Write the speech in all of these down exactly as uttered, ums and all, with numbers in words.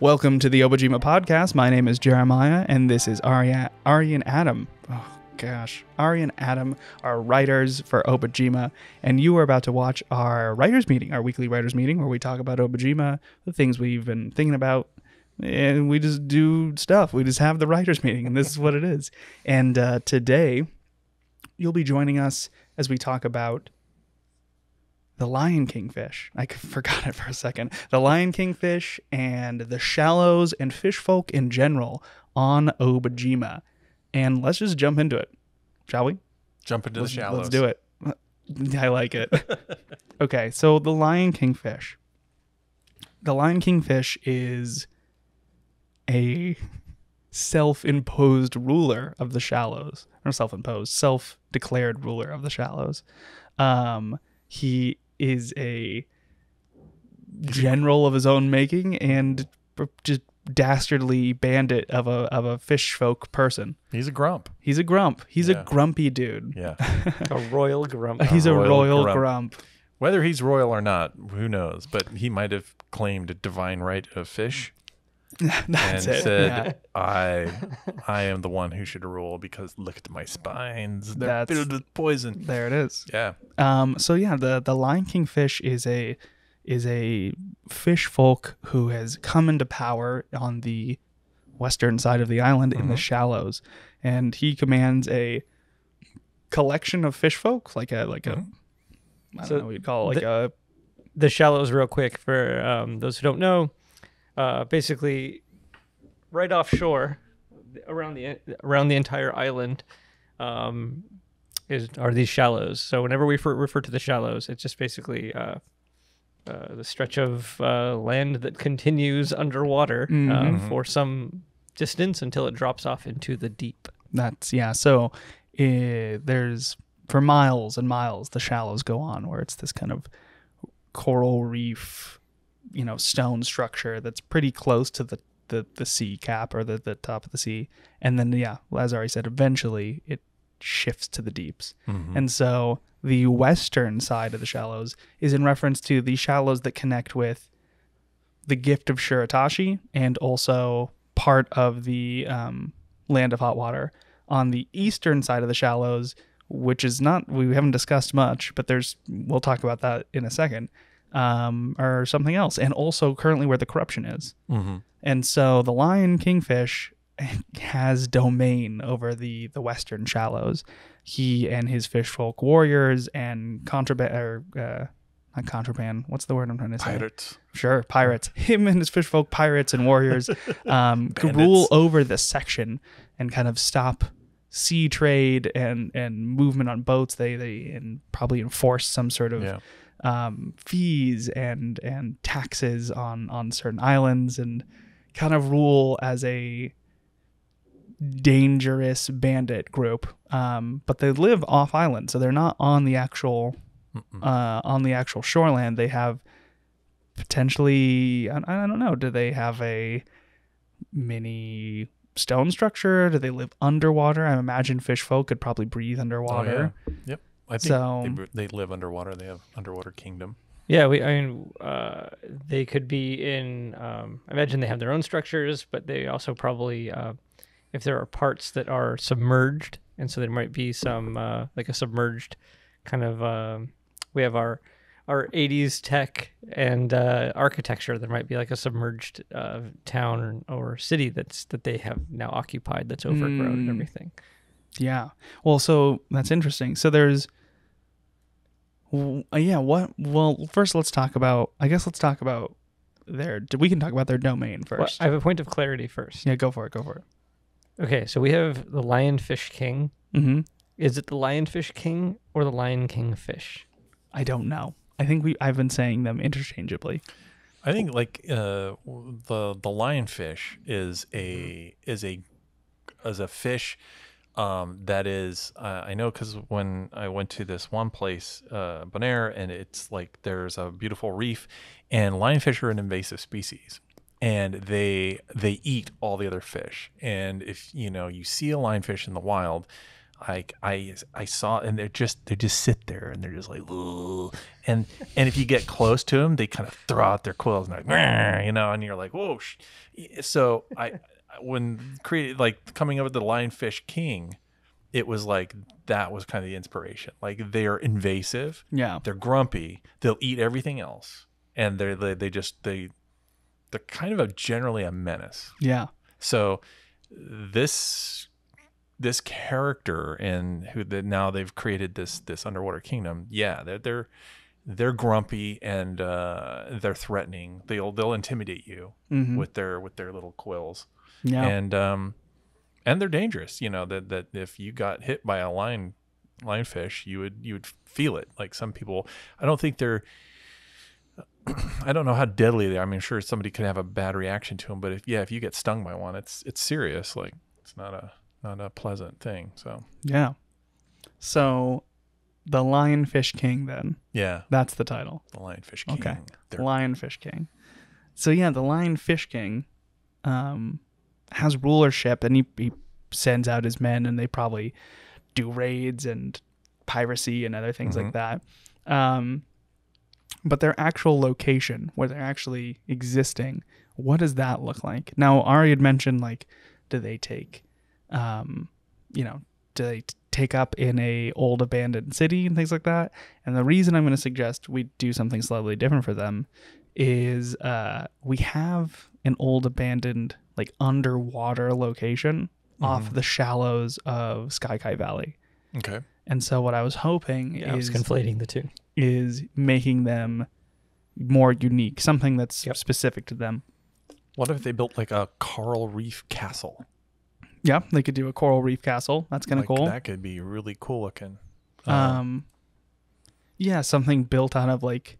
Welcome to the Obajima Podcast. My name is Jeremiah, and this is Ari, Ari and Adam. Oh, gosh. Ari and Adam are writers for Obajima, and you are about to watch our writers meeting, our weekly writers meeting, where we talk about Obajima, the things we've been thinking about, and we just do stuff. We just have the writers meeting, and this is what it is. And uh, today, you'll be joining us as we talk about the Lion Kingfish. I forgot it for a second. The Lion Kingfish and the shallows and fish folk in general on Obajima. And let's just jump into it, shall we? Jump into let's, the shallows. Let's do it. I like it. Okay, so the Lion Kingfish. The Lion Kingfish is a self-imposed ruler of the shallows. Or self-imposed, self-declared ruler of the shallows. Um... He is a general of his own making and just dastardly bandit of a of a fish folk person. He's a grump. He's a grump. He's yeah. a grumpy dude. Yeah, a royal grump. He's a, a royal, royal grump. grump. Whether he's royal or not, who knows? But he might have claimed a divine right of fish That's and it. said, yeah. "I, I am the one who should rule because look at my spines; they're That's, filled with poison." There it is. Yeah. Um. So yeah, the the Lion Kingfish is a is a fish folk who has come into power on the western side of the island mm-hmm. in the shallows, and he commands a collection of fish folk, like a like mm-hmm. a I don't so know what you'd call it, like the, a the shallows. Real quick for um, those who don't know. Uh, basically, right offshore, around the around the entire island, um, is are these shallows. So whenever we refer, refer to the shallows, it's just basically uh, uh, the stretch of uh, land that continues underwater mm-hmm. uh, for some distance until it drops off into the deep. That's yeah. So uh, there's for miles and miles the shallows go on, where it's this kind of coral reef. You know, stone structure that's pretty close to the, the, the sea cap or the, the top of the sea. And then, yeah, as Ari said, eventually it shifts to the deeps. Mm-hmm. And so the western side of the shallows is in reference to the shallows that connect with the Gift of Shiratashi and also part of the um, Land of Hot Water. On the eastern side of the shallows, which is not, we haven't discussed much, but there's, we'll talk about that in a second. Um, or something else, and also currently where the corruption is. Mm-hmm. And so the Lion Kingfish has domain over the, the western shallows. He and his fish folk warriors and contraband, or uh, not contraband, what's the word I'm trying to say? Pirates. Sure, pirates. Him and his fish folk pirates and warriors um, rule over this section and kind of stop sea trade and, and movement on boats. They, they and probably enforce some sort of... Yeah. Um, fees and and taxes on on certain islands and kind of rule as a dangerous bandit group, um, but they live off island, so they're not on the actual uh, on the actual shoreland. They have potentially I, I don't know. Do they have a mini stone structure? Do they live underwater? I imagine fish folk could probably breathe underwater. Oh, yeah. Yep. I think so, they, they live underwater. They have underwater kingdom. Yeah, we. I mean, uh, they could be in. Um, I imagine they have their own structures, but they also probably, uh, if there are parts that are submerged, and so there might be some uh, like a submerged kind of. Uh, we have our our eighties tech and uh, architecture. There might be like a submerged uh, town or, or city that's that they have now occupied. That's overgrown mm. and everything. Yeah. Well, so that's interesting. So there's. Yeah, what? Well, first let's talk about, I guess let's talk about their, we can talk about their domain first. Well, I have a point of clarity first. Yeah, go for it, go for it. Okay, so we have the Lionfish King. Mm-hmm. Is it the Lionfish King or the Lion Kingfish? I don't know. I think we, I've been saying them interchangeably. I think like uh, the the Lionfish is a, is a, is a fish Um, that is, uh, I know because when I went to this one place, uh, Bonaire, and it's like there's a beautiful reef, and lionfish are an invasive species, and they they eat all the other fish. And if you know you see a lionfish in the wild, Like I, I saw, and they're just they just sit there, and they're just like, ugh. and and if you get close to them, they kind of throw out their quills and like, you know, and you're like, whoa. So I, when created like coming up with the Lionfish King, it was like that was kind of the inspiration. Like they are invasive, yeah, they're grumpy, they'll eat everything else, and they're they, they just they, they're kind of a, generally a menace. Yeah. So this. This character and who that now they've created this this underwater kingdom. Yeah, they're they're they're grumpy and uh, they're threatening. They'll they'll intimidate you mm-hmm. with their with their little quills. Yeah, and um, and they're dangerous. You know that that if you got hit by a lion lionfish, you would you would feel it. Like some people, I don't think they're. I don't know how deadly they are. I mean, I'm sure somebody could have a bad reaction to them, but if yeah, if you get stung by one, it's it's serious. Like it's not a Not a pleasant thing. So yeah, so the Lionfish King then. Yeah, that's the title. The Lionfish King. Okay. They're... Lionfish King. So yeah, the Lionfish King um, has rulership, and he, he sends out his men, and they probably do raids and piracy and other things mm-hmm. like that. Um, but their actual location, where they're actually existing, what does that look like? Now, Ari had mentioned like, do they take um you know do they take up in a old abandoned city and things like that? And the reason I'm going to suggest we do something slightly different for them is uh we have an old abandoned like underwater location mm-hmm. off the shallows of Skykai Valley. Okay. And so what I was hoping yeah, is I was conflating the two is making them more unique, something that's yep. specific to them. What if they built like a coral reef castle? Yeah, they could do a coral reef castle. That's kind of like, cool. That could be really cool looking. Uh, um, yeah, something built out of like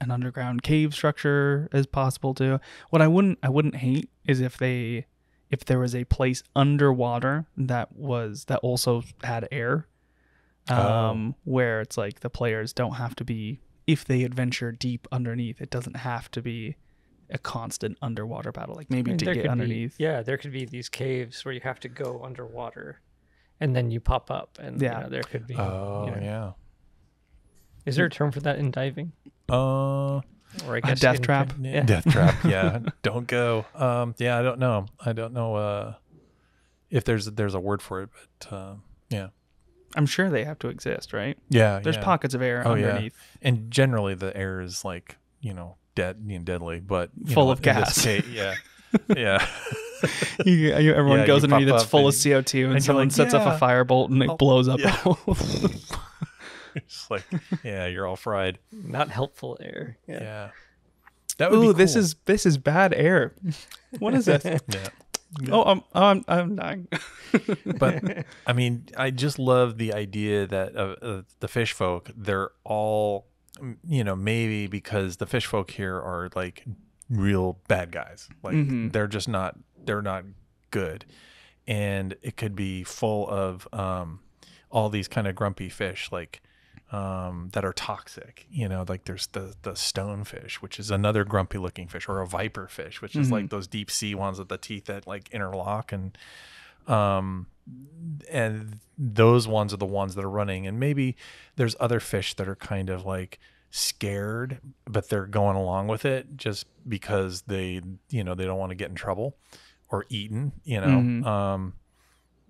an underground cave structure is possible too. What I wouldn't, I wouldn't hate is if they, if there was a place underwater that was that also had air, um, oh. where it's like the players don't have to be if they adventure deep underneath. It doesn't have to be a constant underwater battle, like maybe and to get underneath. Be, yeah, there could be these caves where you have to go underwater, and then you pop up, and yeah, you know, there could be. Oh you know, yeah. Is there a term for that in diving? Uh, or I guess a death trap. Yeah. Death trap. Yeah, don't go. Um, yeah, I don't know. I don't know uh, if there's there's a word for it, but uh, yeah. I'm sure they have to exist, right? Yeah. There's yeah. pockets of air oh, underneath, yeah. and generally the air is like you know. Dead, you know, deadly, but full know, of gas. Case, yeah, yeah. you, you, everyone yeah, goes in and that's full and of C O two, and, and someone like, sets yeah. up a firebolt and it I'll, blows up. Yeah. It's like, yeah, you're all fried. Not helpful air. Yeah, yeah. that would Ooh, be. Cool. This is this is bad air. What is this? Yeah. Oh, I'm I'm I'm dying. But I mean, I just love the idea that uh, uh, the fish folk, they're all. You know, maybe because the fish folk here are like real bad guys. Like mm-hmm. they're just not, they're not good. And it could be full of um, all these kind of grumpy fish like um, that are toxic. You know, like there's the, the stonefish, which is another grumpy looking fish, or a viper fish, which is mm-hmm. like those deep sea ones with the teeth that like interlock. And, um, and those ones are the ones that are running. And maybe there's other fish that are kind of like scared, but they're going along with it just because they, you know, they don't want to get in trouble or eaten, you know. Mm-hmm. um,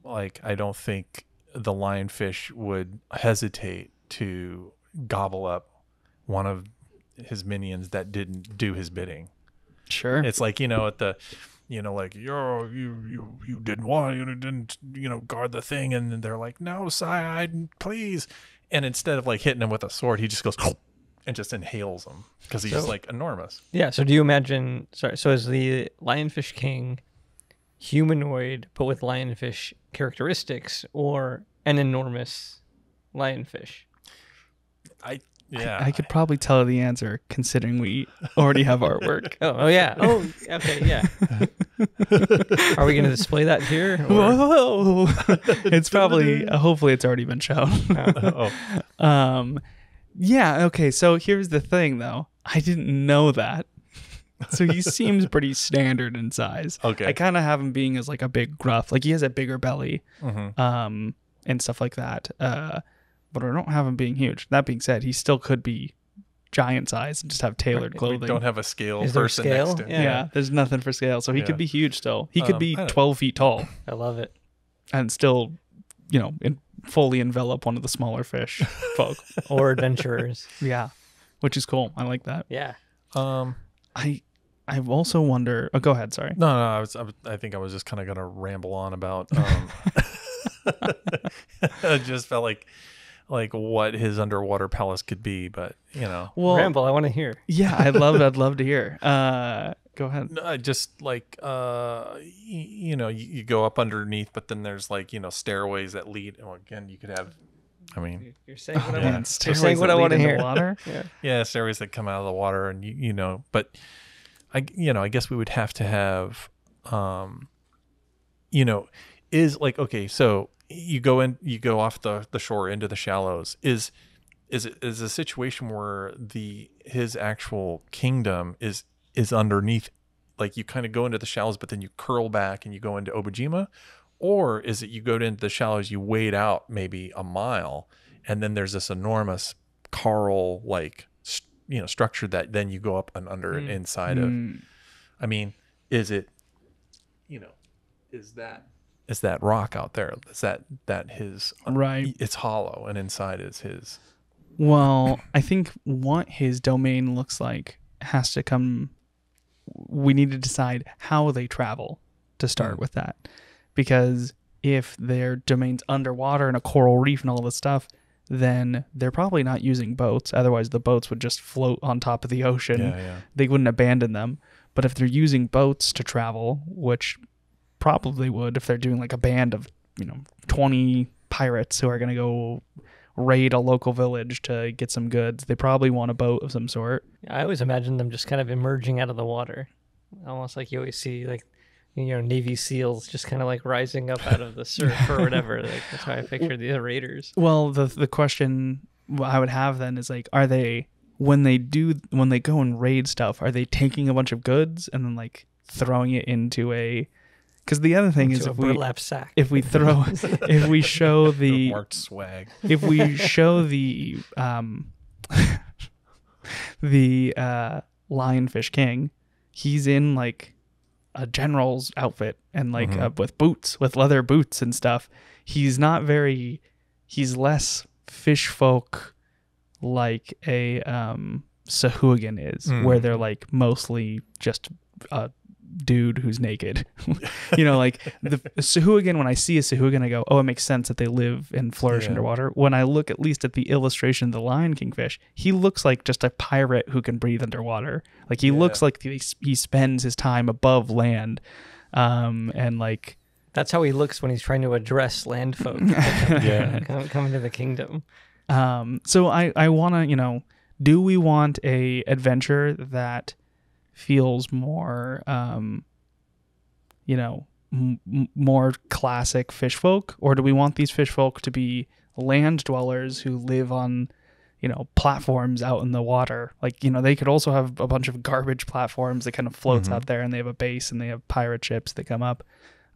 like I don't think the lionfish would hesitate to gobble up one of his minions that didn't do his bidding. Sure. It's like, you know, at the... You know, like yo, you you you didn't want you didn't you know guard the thing, and then they're like, no, sire, please. And instead of like hitting him with a sword, he just goes and just inhales him because he's so, like enormous. Yeah. So do you imagine? Sorry. So is the Lionfish King humanoid but with lionfish characteristics, or an enormous lionfish? I. Yeah, I, I could probably tell the answer considering we already have artwork. oh, oh, yeah. Oh, okay, yeah. Are we going to display that here? Whoa. It's probably, uh, hopefully it's already been shown. oh. um, yeah, okay, so here's the thing, though. I didn't know that. So he seems pretty standard in size. Okay. I kind of have him being as like a big gruff. Like he has a bigger belly. Mm-hmm. Um, and stuff like that. Uh, but I don't have him being huge. That being said, he still could be giant size and just have tailored clothing. We don't have a scale Is person there a scale? next to him. Yeah. yeah, there's nothing for scale. So he yeah. could be huge still. He could um, be twelve feet tall. I love it. And still, you know, in, fully envelop one of the smaller fish folk. Or adventurers. Yeah, which is cool. I like that. Yeah. Um, I... I also wonder. Oh, go ahead. Sorry. No, no. I was. I, was, I think I was just kind of gonna ramble on about. Um, I just felt like, like what his underwater palace could be, but you know. Well, ramble. I want to hear. Yeah, I'd love. I'd love to hear. Uh, go ahead. No, just like uh, you, you know, you, you go up underneath, but then there's like you know stairways that lead. Well, again, you could have. I mean, you're saying what oh, I yeah. want. You're saying what I want to hear. Water. yeah. Yeah, stairways that come out of the water, and you, you know, but. I, you know, I guess we would have to have, um, you know, is like, okay, so you go in, you go off the, the shore into the shallows. Is, is it, is a situation where the, his actual kingdom is, is underneath, like you kind of go into the shallows, but then you curl back and you go into Obajima? Or is it, you go into the shallows, you wade out maybe a mile, and then there's this enormous coral, like, you know, structure that then you go up and under mm. and inside mm. of. I mean, is it, you know, is that is that rock out there? Is that that his right? It's hollow, and inside is his. Well, I think what his domain looks like has to come. We need to decide how they travel to start mm. with that, because if their domain's underwater and a coral reef and all this stuff, then they're probably not using boats. Otherwise, the boats would just float on top of the ocean. Yeah, yeah. They wouldn't abandon them. But if they're using boats to travel, which probably would if they're doing like a band of, you know, twenty pirates who are going to go raid a local village to get some goods, they probably want a boat of some sort. I always imagine them just kind of emerging out of the water. Almost like you always see like, you know, Navy SEALs just kind of like rising up out of the surf or whatever. Like, that's how I picture the raiders. Well, the the question I would have then is like, are they, when they do, when they go and raid stuff, are they taking a bunch of goods and then like throwing it into a, because the other thing into is if we burlap sack. If we throw, if we show the, the marked swag, if we show the um, the uh, Lionfish King, he's in like a general's outfit and like mm-hmm. uh, with boots, with leather boots and stuff. He's not very, he's less fish folk like a um, Sahuagin is, mm. where they're like mostly just a dude who's naked. You know, like the Sahuagin, when I see a Sahuagin, I go, oh, it makes sense that they live and flourish yeah. underwater. When I look at least at the illustration of the Lion Kingfish, he looks like just a pirate who can breathe underwater. Like he yeah. looks like he, he spends his time above land. Um, and like, that's how he looks when he's trying to address land folk. yeah. Come, come into the kingdom. Um, so I, I want to, you know, do we want a adventure that feels more, um, you know, m more classic fish folk? Or do we want these fish folk to be land dwellers who live on, you know, platforms out in the water? Like, you know, they could also have a bunch of garbage platforms that kind of floats mm-hmm. out there, and they have a base and they have pirate ships that come up,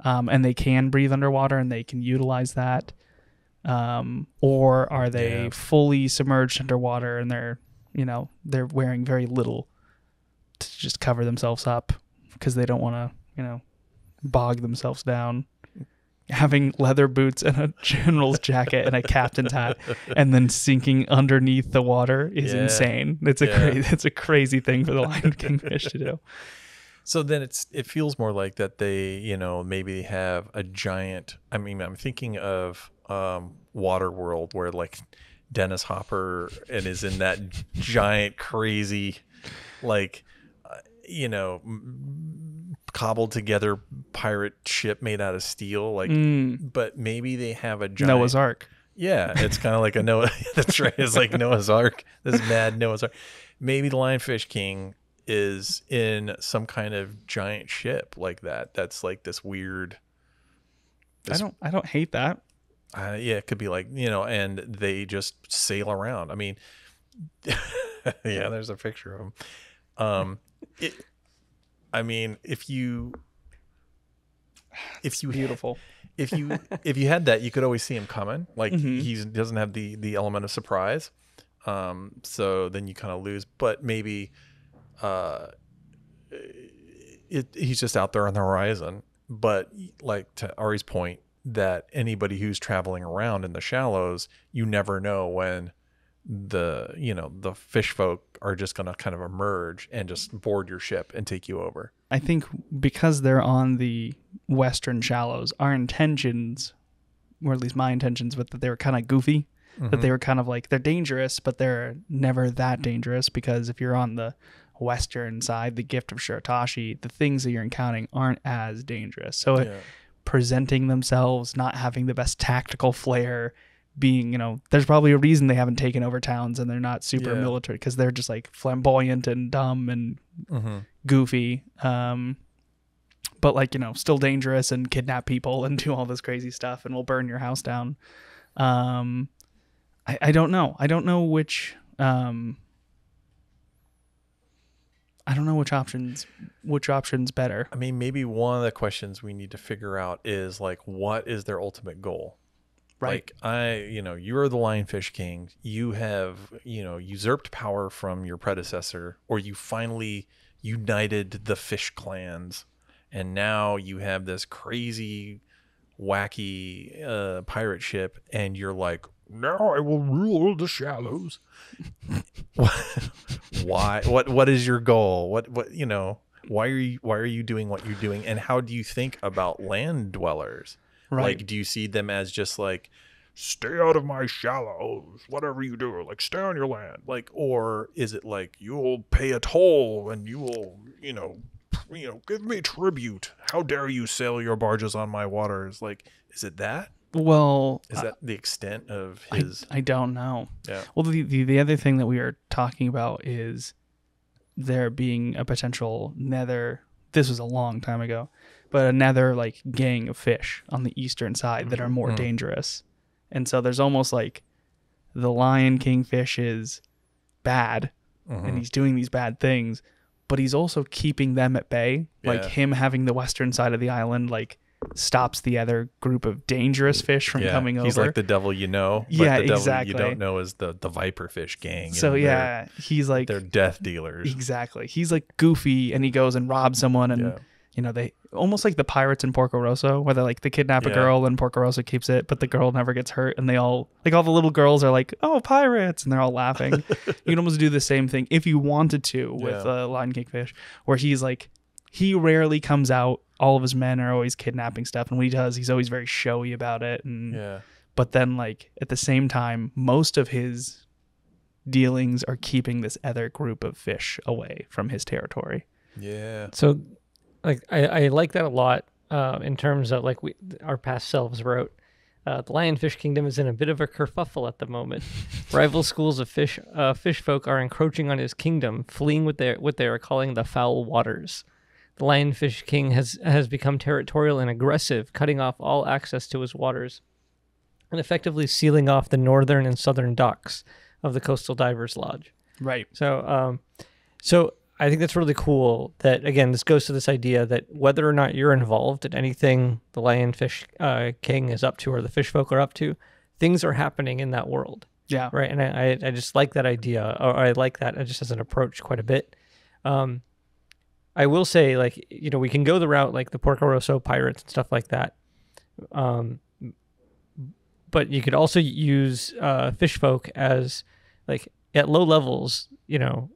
um, and they can breathe underwater and they can utilize that. Um, or are they yeah. fully submerged underwater and they're, you know, they're wearing very little to just cover themselves up because they don't want to, you know, bog themselves down. Having leather boots and a general's jacket and a captain's hat and then sinking underneath the water is yeah. insane. It's a yeah. crazy, it's a crazy thing for the Lion Kingfish to do. So then it's, it feels more like that they, you know, maybe have a giant, I mean, I'm thinking of um, Waterworld, where like Dennis Hopper and is in that giant, crazy, like, you know, cobbled together pirate ship made out of steel, like mm. but maybe they have a giant Noah's Ark. Yeah, it's kind of like a Noah. That's right, it's like Noah's Ark, this mad Noah's Ark. Maybe the Lionfish King is in some kind of giant ship like that, that's like this weird this, i don't i don't hate that. Uh, yeah, it could be like, you know, and they just sail around. I mean, yeah, there's a picture of them. Um, it, I mean, if you, if it's you, beautiful, if you if you had that, you could always see him coming. Like mm-hmm. he doesn't have the the element of surprise, um, so then you kind of lose. But maybe uh, it, he's just out there on the horizon. But like to Ari's point, that anybody who's traveling around in the shallows, you never know when the you know the fish folk are just going to kind of emerge and just board your ship and take you over. I think because they're on the western shallows, our intentions, or at least my intentions, with that they were kind of goofy, mm-hmm. that they were kind of like they're dangerous, but they're never that dangerous, because if you're on the western side, the Gift of Shiratashi, the things that you're encountering aren't as dangerous. So yeah. it, presenting themselves, not having the best tactical flair, being, you know, there's probably a reason they haven't taken over towns and they're not super yeah. military, because they're just like flamboyant and dumb and mm-hmm. goofy, um but like, you know, still dangerous and kidnap people and do all this crazy stuff and will burn your house down. um I, I don't know I don't know which um I don't know which options, which options better. I mean, maybe one of the questions we need to figure out is like, what is their ultimate goal? Right. Like I, you know, you're the Lionfish King. You have, you know, usurped power from your predecessor, or you finally united the fish clans. And now you have this crazy, wacky uh, pirate ship, and you're like, now I will rule the shallows. What, why? What? What is your goal? What? What? You know? Why are you? Why are you doing what you're doing? And how do you think about land dwellers? Right. Like, do you see them as just like, stay out of my shallows? Whatever you do, like, stay on your land. Like, or is it like, you'll pay a toll and you will, you know, you know, give me tribute? How dare you sail your barges on my waters? Like, is it that? Well, is that uh, the extent of his? I, I don't know. Yeah. Well, the, the the other thing that we are talking about is there being a potential nether. This was a long time ago, but another like gang of fish on the eastern side that are more mm-hmm. dangerous, and so there's almost like the Lion Kingfish is bad, mm-hmm. and he's doing these bad things, but he's also keeping them at bay. Yeah. Like him having the western side of the island, like, stops the other group of dangerous fish from yeah, coming over. He's like the devil, you know. But yeah, the devil exactly. you don't know is the the viper fish gang. So yeah, he's like they're death dealers. Exactly. He's like goofy, and he goes and robs someone, and yeah. you know, they almost like the pirates in Porco Rosso, where they like they kidnap yeah. a girl and Porco Rosso keeps it, but the girl never gets hurt, and they all like all the little girls are like, oh, pirates, and they're all laughing. You can almost do the same thing if you wanted to with yeah. uh, Lion Kingfish, where he's like he rarely comes out. All of his men are always kidnapping stuff, and when he does, he's always very showy about it. And yeah. but then, like, at the same time, most of his dealings are keeping this other group of fish away from his territory. Yeah. So, like, I, I like that a lot. Uh, in terms of like we, our past selves wrote, uh, the Lionfish Kingdom is in a bit of a kerfuffle at the moment. Rival schools of fish, uh, fish folk are encroaching on his kingdom, fleeing with their what they are calling the foul waters. The Lionfish King has, has become territorial and aggressive, cutting off all access to his waters and effectively sealing off the northern and southern docks of the Coastal Divers Lodge. Right. So um, so I think that's really cool that, again, this goes to this idea that whether or not you're involved in anything the Lionfish uh, King is up to or the fish folk are up to, things are happening in that world. Yeah. Right. And I, I just like that idea, or I like that just as an approach quite a bit. Um I will say, like, you know, we can go the route like the Porco Rosso pirates and stuff like that. Um, but you could also use uh, fish folk as, like, at low levels, you know,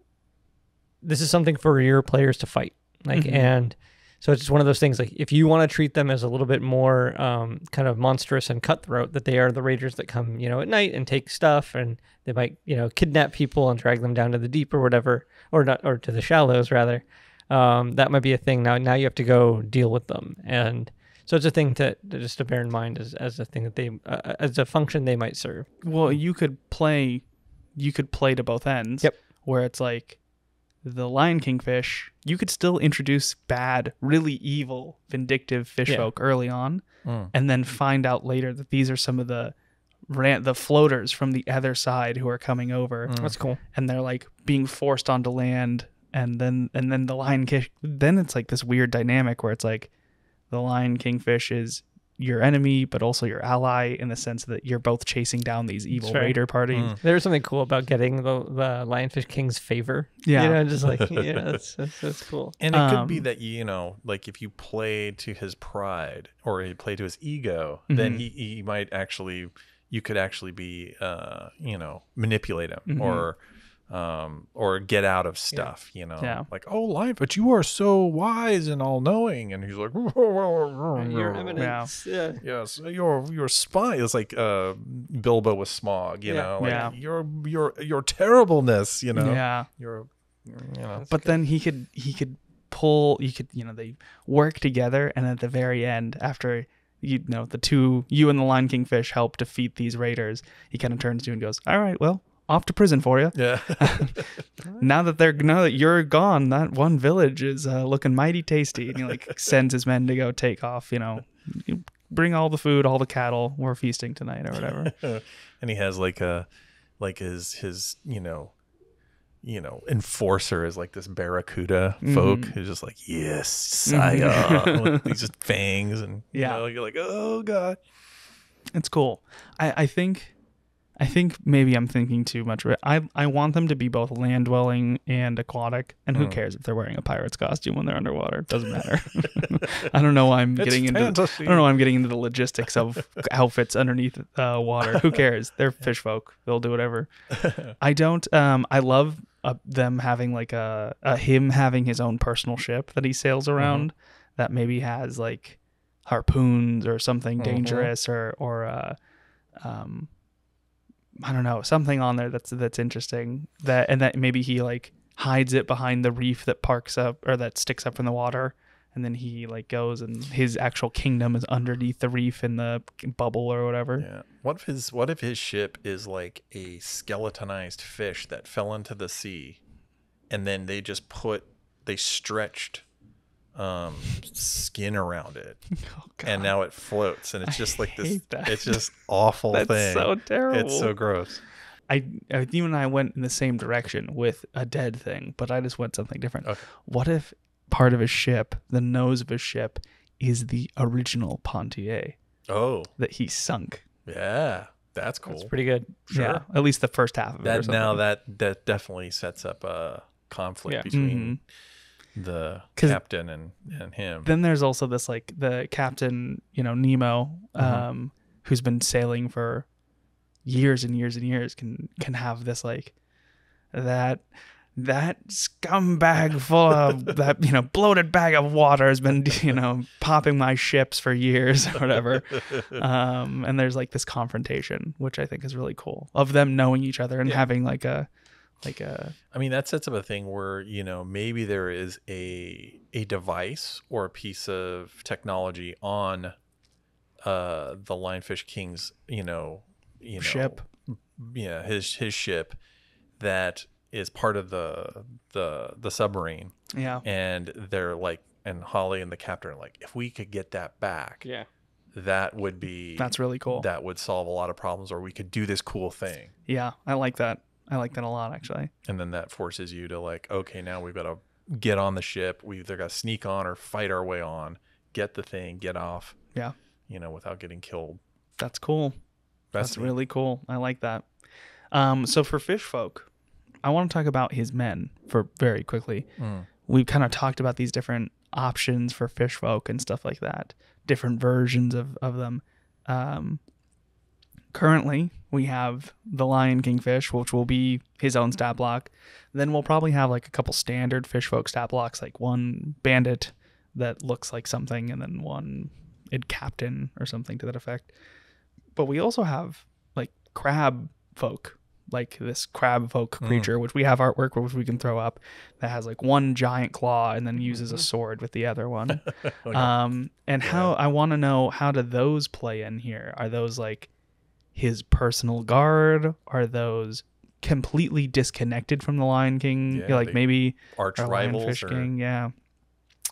this is something for your players to fight. Like, mm-hmm. and so it's just one of those things, like, if you want to treat them as a little bit more um, kind of monstrous and cutthroat, that they are the raiders that come, you know, at night and take stuff, and they might, you know, kidnap people and drag them down to the deep or whatever, or not, or to the shallows, rather. Um, that might be a thing. Now, now you have to go deal with them, and so it's a thing to, to just to bear in mind as as a thing that they uh, as a function they might serve. Well, you could play, you could play to both ends. Yep. Where it's like the Lion Kingfish, you could still introduce bad, really evil, vindictive fish yeah. folk early on, mm. and then find out later that these are some of the ran the floaters from the other side who are coming over. Mm. That's cool. And they're like being forced onto land. And then and then the Lion Kingfish, then it's like this weird dynamic where it's like the Lion Kingfish is your enemy, but also your ally, in the sense that you're both chasing down these evil sure. raider parties. Mm. There was something cool about getting the, the Lionfish King's favor. Yeah. You know, just like, you know, that's, that's, that's cool. And it um, could be that, you know, like if you play to his pride or you play to his ego, mm-hmm. then he, he might actually, you could actually be, uh, you know, manipulate him mm-hmm. or, um, or get out of stuff, yeah. you know, yeah. like, oh, life, but you are so wise and all knowing. And he's like, whoa, whoa, whoa, your eminence. Yeah. yeah. Yes. You're, you're spy. It's like, uh, Bilbo with Smog, you yeah. know, like yeah. your, your, your terribleness, you know, yeah. Your, you know. But then he could, he could pull, you could, you know, they work together. And at the very end, after, you know, the two, you and the Lion Kingfish help defeat these raiders, he kind of turns to you and goes, all right, well, off to prison for you. Yeah. now that they're now that you're gone, that one village is uh, looking mighty tasty. And he like sends his men to go take off. You know, you bring all the food, all the cattle. We're feasting tonight or whatever. And he has like a, like his his you know, you know enforcer is like this barracuda folk mm-hmm. who's just like yes, sire, with these just fangs and yeah. you know, you're like oh god, it's cool. I I think. I think maybe I'm thinking too much. I I want them to be both land dwelling and aquatic, and who mm. cares if they're wearing a pirate's costume when they're underwater? It doesn't matter. I don't know why I'm it's getting into. Fantasy. I don't know why I'm getting into the logistics of outfits underneath uh, water. Who cares? They're fish folk. They'll do whatever. I don't. Um. I love uh, them having like a, a him having his own personal ship that he sails around. Mm-hmm. That maybe has like harpoons or something mm-hmm. dangerous or or uh, um. I don't know, something on there that's that's interesting, that and that maybe he like hides it behind the reef that parks up or that sticks up from the water, and then he like goes and his actual kingdom is underneath the reef in the bubble or whatever. Yeah. What if his what if his ship is like a skeletonized fish that fell into the sea, and then they just put they stretched um skin around it oh, and now it floats, and it's just I like this that. It's just awful that's thing. So terrible, it's so gross. I you and I went in the same direction with a dead thing, but I just went something different. Okay. What if part of his ship, the nose of his ship, is the original Pontier oh that he sunk? Yeah, that's cool. That's pretty good. Sure. Yeah, at least the first half of that, it now that that definitely sets up a conflict yeah. between mm-hmm. the captain and, and him. Then there's also this like the captain, you know, Nemo, um, mm-hmm. who's been sailing for years and years and years, can can have this like that that scumbag full of that, you know, bloated bag of water has been, you know, popping my ships for years or whatever. Um, and there's like this confrontation, which I think is really cool, of them knowing each other and yeah. having like a Like a, I mean, that sets up a thing where, you know, maybe there is a a device or a piece of technology on uh, the Lionfish King's, you know, you ship. Know, yeah, his his ship that is part of the the the submarine. Yeah, and they're like, and Holly and the captain are like, if we could get that back, yeah, that would be that's really cool. That would solve a lot of problems, or we could do this cool thing. Yeah, I like that. I like that a lot, actually. And then that forces you to like, okay, now we've got to get on the ship. We either got to sneak on or fight our way on, get the thing, get off. Yeah. You know, without getting killed. That's cool. That's, That's really cool. I like that. Um, so for fish folk, I want to talk about his men for very quickly. Mm. We've kind of talked about these different options for fish folk and stuff like that, different versions of, of them. Um, Currently, we have the Lion Kingfish, which will be his own stat block. Then we'll probably have like a couple standard fish folk stat blocks, like one bandit that looks like something, and then one id captain or something to that effect. But we also have like crab folk, like this crab folk creature, mm. which we have artwork which we can throw up, that has like one giant claw and then uses a sword with the other one. oh, yeah. Um, and yeah. how I want to know, how do those play in here? Are those like his personal guard? Are those completely disconnected from the Lion King? Yeah, like maybe arch rivals, Lionfish or... King, yeah,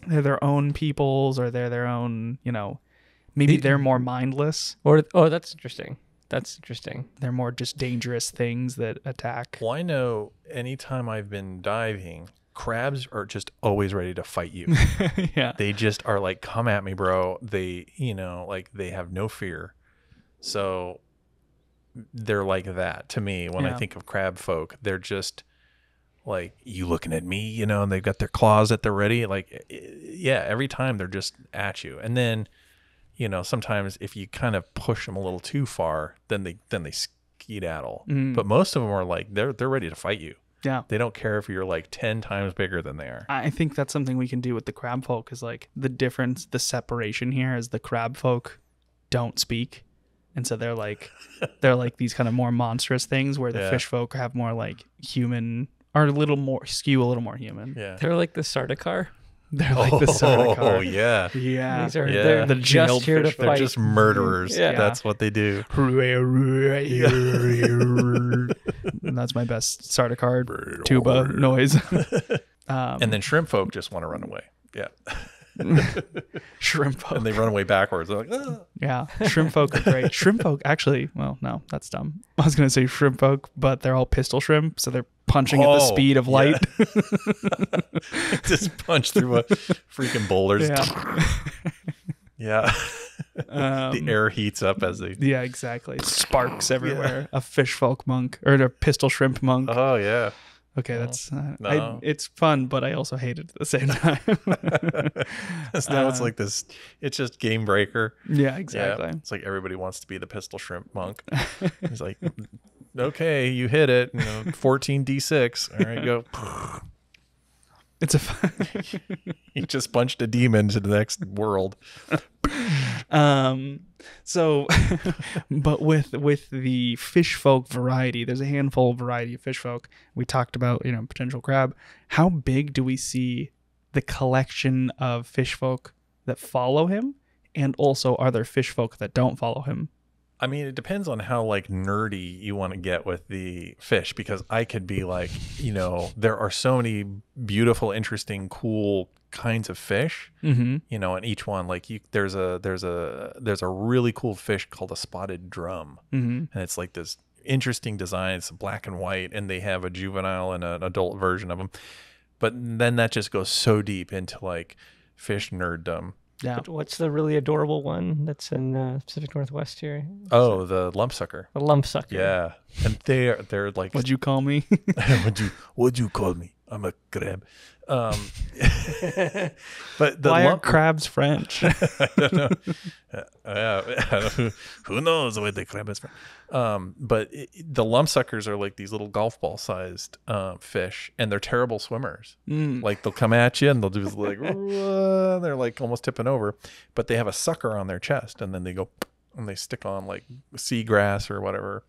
they're their own peoples, or they're their own, you know, maybe the... they're more mindless, or oh, that's interesting. That's interesting. They're more just dangerous things that attack. Well, I know anytime I've been diving, crabs are just always ready to fight you. Yeah. They just are like, come at me, bro. They, you know, like they have no fear. So they're like that to me when yeah. I think of crab folk. They're just like, you looking at me, you know, and they've got their claws at the ready. Like, yeah, every time they're just at you. And then, you know, sometimes if you kind of push them a little too far, then they, then they skedaddle. Mm. But most of them are like, they're, they're ready to fight you. Yeah. They don't care if you're like ten times bigger than they are. I think that's something we can do with the crab folk is like the difference, the separation here is the crab folk don't speak. And so they're like, they're like these kind of more monstrous things where the yeah. fish folk have more like human, are a little more, skew a little more human. Yeah. They're like the Sardaukar. They're like oh, the Sardaukar. Oh, yeah. Yeah. These are, yeah. They're the just here to fight. They're just murderers. Yeah. That's what they do. And that's my best Sardaukar tuba noise. Um, and then shrimp folk just want to run away. Yeah. Shrimp folk. And they run away backwards. They're like, ah. Yeah. Shrimp folk are great. Shrimp folk, actually, well, no, that's dumb. I was going to say shrimp folk, but they're all pistol shrimp, so they're punching oh, at the speed of light. Yeah. Just punch through a freaking boulders. Yeah. Yeah. Um, the air heats up as they yeah exactly sparks everywhere. Yeah. A fish folk monk or a pistol shrimp monk. Oh yeah. Okay, no. that's uh, no. I, it's fun, but I also hate it at the same time. So now uh, it's like this. It's just game breaker. Yeah, exactly. Yeah, it's like everybody wants to be the pistol shrimp monk. He's like, okay, you hit it. You know, fourteen D six. All right, go. It's a fun. He just punched a demon to the next world. Um, so, but with, with the fish folk variety, there's a handful of variety of fish folk. We talked about, you know, potential crab. How big do we see the collection of fish folk that follow him? And also, are there fish folk that don't follow him? I mean, it depends on how like nerdy you want to get with the fish, because I could be like, you know, there are so many beautiful, interesting, cool kinds of fish, mm-hmm. you know, and each one like you, there's a there's a there's a really cool fish called a spotted drum, mm-hmm. and it's like this interesting design. It's black and white, and they have a juvenile and an adult version of them. But then that just goes so deep into like fish nerddom. Yeah. But what's the really adorable one that's in uh, Pacific Northwest here? What's oh, it? the lumpsucker. The lumpsucker. Yeah, and they're they're like. Would you call me? would you Would you call me? I'm a crab. Um, but the Why lump are crabs French? I don't know. Uh, yeah, who knows what the crab is from? Um, but it, the lumpsuckers are like these little golf ball sized uh, fish, and they're terrible swimmers. Mm. Like they'll come at you and they'll do this like they're like almost tipping over, but they have a sucker on their chest, and then they go and they stick on like seagrass or whatever.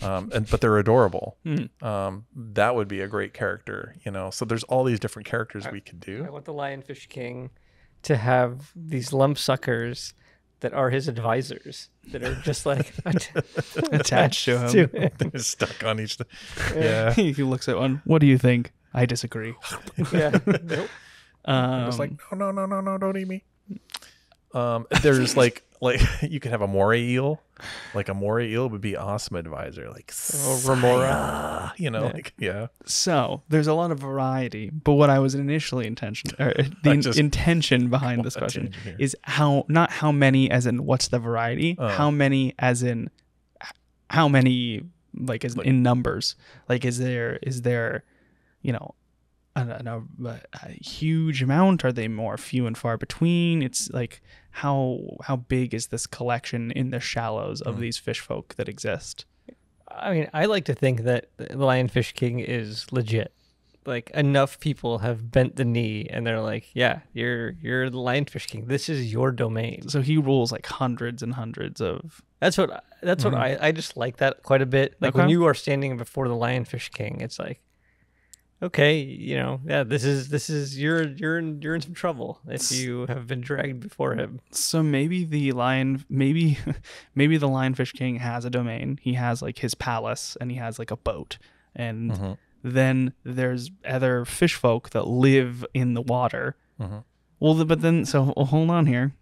Um, and but they're adorable. Mm. Um, that would be a great character, you know. So there's all these different characters I, we could do. I want the Lionfish King to have these lumpsuckers that are his advisors that are just like attached to him. To they're stuck on each. Yeah, yeah. He looks at one. What do you think? I disagree. Yeah, nope. Um, just like no, no, no, no, no, don't eat me. Um, there's like. Like you could have a moray eel, like a moray eel would be awesome advisor, like oh, remora, you know, yeah. like yeah. So there's a lot of variety, but what I was initially intention, or the just, intention behind this question is how not how many as in what's the variety, oh. how many as in how many like as like, in numbers, like is there is there, you know. I don't know, a huge amount? Are they more few and far between? It's like how how big is this collection in the shallows of mm. these fish folk that exist? I mean, I like to think that the Lionfish King is legit. Like enough people have bent the knee and they're like, yeah, you're you're the Lionfish King. This is your domain. So he rules like hundreds and hundreds of. That's what that's mm-hmm. what I I just like that quite a bit. Like okay. when you are standing before the Lionfish King, it's like. Okay, you know, yeah, this is this is you're you're in you're in some trouble if you have been dragged before him. So maybe the lion, maybe, maybe the Lionfish King has a domain. He has like his palace and he has like a boat, and mm-hmm. then there's other fish folk that live in the water. Mm-hmm. Well, but then so well, hold on here,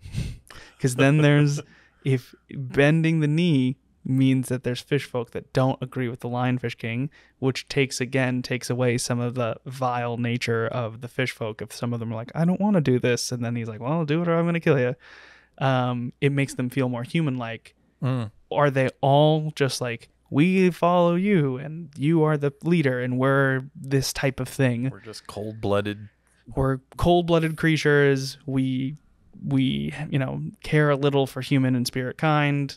because then there's if bending the knee means that there's fish folk that don't agree with the lionfish king, which takes again takes away some of the vile nature of the fish folk. If some of them are like, I don't want to do this, and then he's like, well, I'll do it or I'm gonna kill you, um it makes them feel more human like. Mm. Are they all just like, we follow you and you are the leader and we're this type of thing? We're just cold-blooded. We're cold-blooded creatures. We we you know care a little for human and spirit kind.